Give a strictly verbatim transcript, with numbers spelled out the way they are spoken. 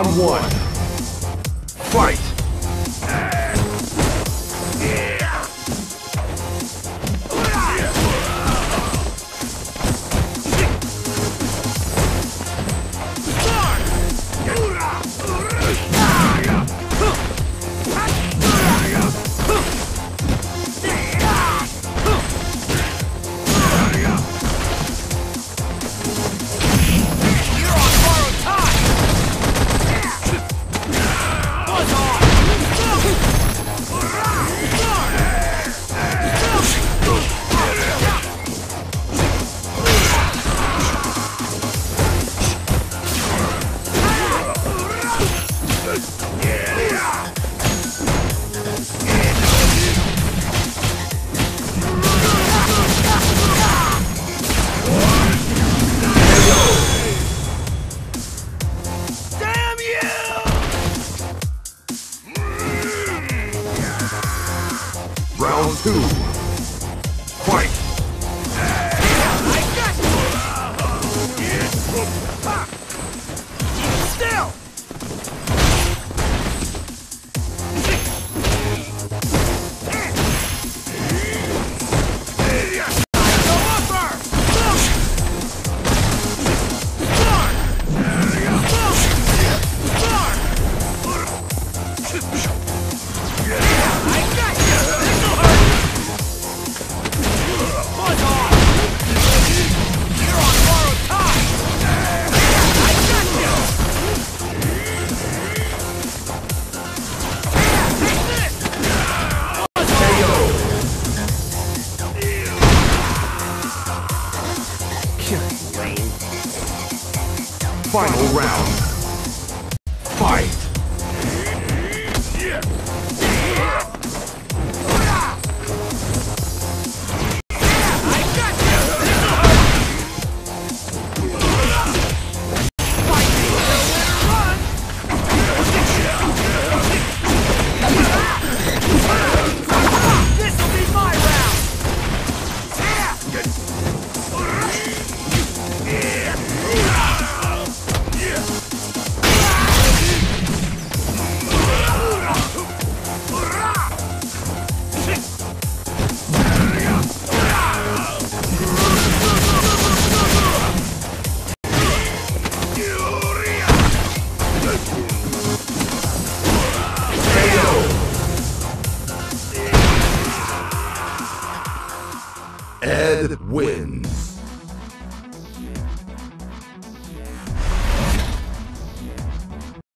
Round one. Fight! Round two. Fight! I got you! Still! Final round. Fight! Ed wins.